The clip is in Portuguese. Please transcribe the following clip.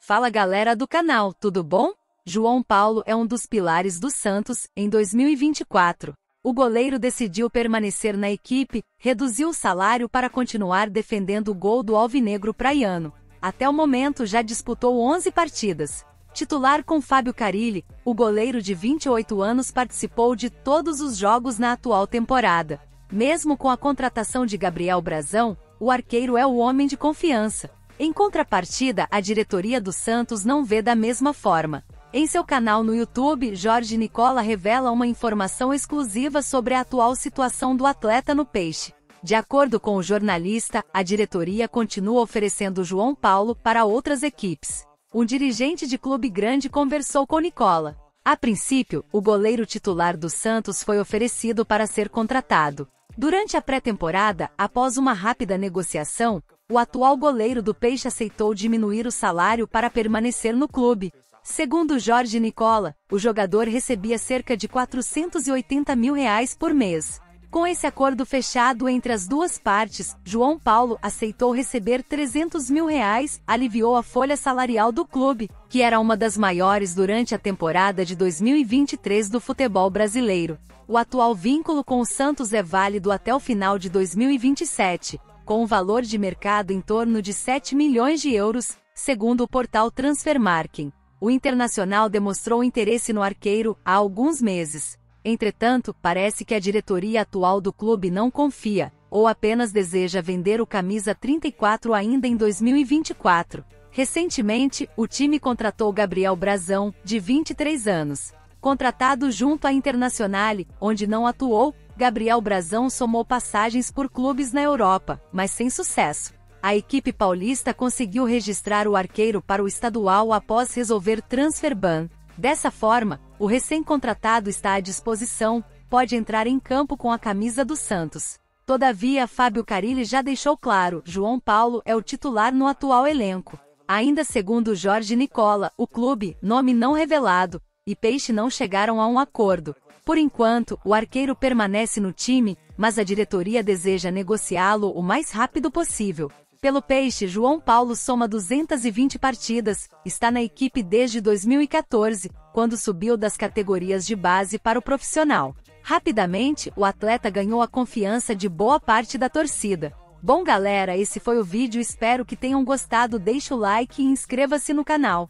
Fala galera do canal, tudo bom? João Paulo é um dos pilares do Santos em 2024. O goleiro decidiu permanecer na equipe, reduziu o salário para continuar defendendo o gol do Alvinegro Praiano. Até o momento já disputou 11 partidas. Titular com Fábio Carille, o goleiro de 28 anos participou de todos os jogos na atual temporada. Mesmo com a contratação de Gabriel Brazão, o arqueiro é o homem de confiança. Em contrapartida, a diretoria do Santos não vê da mesma forma. Em seu canal no YouTube, Jorge Nicola revela uma informação exclusiva sobre a atual situação do atleta no Peixe. De acordo com o jornalista, a diretoria continua oferecendo João Paulo para outras equipes. Um dirigente de clube grande conversou com Nicola. A princípio, o goleiro titular do Santos foi oferecido para ser contratado. Durante a pré-temporada, após uma rápida negociação, o atual goleiro do Peixe aceitou diminuir o salário para permanecer no clube. Segundo Jorge Nicola, o jogador recebia cerca de R$ 480 mil por mês. Com esse acordo fechado entre as duas partes, João Paulo aceitou receber R$ 300 mil, aliviou a folha salarial do clube, que era uma das maiores durante a temporada de 2023 do futebol brasileiro. O atual vínculo com o Santos é válido até o final de 2027, com um valor de mercado em torno de €7 milhões, segundo o portal Transfermarkt. O Internacional demonstrou interesse no arqueiro há alguns meses. Entretanto, parece que a diretoria atual do clube não confia, ou apenas deseja vender o camisa 34 ainda em 2024. Recentemente, o time contratou Gabriel Brazão, de 23 anos. Contratado junto à Internacional, onde não atuou, Gabriel Brazão somou passagens por clubes na Europa, mas sem sucesso. A equipe paulista conseguiu registrar o arqueiro para o estadual após resolver transfer ban. Dessa forma, o recém-contratado está à disposição, pode entrar em campo com a camisa do Santos. Todavia, Fábio Carille já deixou claro, João Paulo é o titular no atual elenco. Ainda segundo Jorge Nicola, o clube, nome não revelado, e Peixe não chegaram a um acordo. Por enquanto, o arqueiro permanece no time, mas a diretoria deseja negociá-lo o mais rápido possível. Pelo Peixe, João Paulo soma 220 partidas, está na equipe desde 2014, quando subiu das categorias de base para o profissional. Rapidamente, o atleta ganhou a confiança de boa parte da torcida. Bom galera, esse foi o vídeo, espero que tenham gostado, deixe o like e inscreva-se no canal.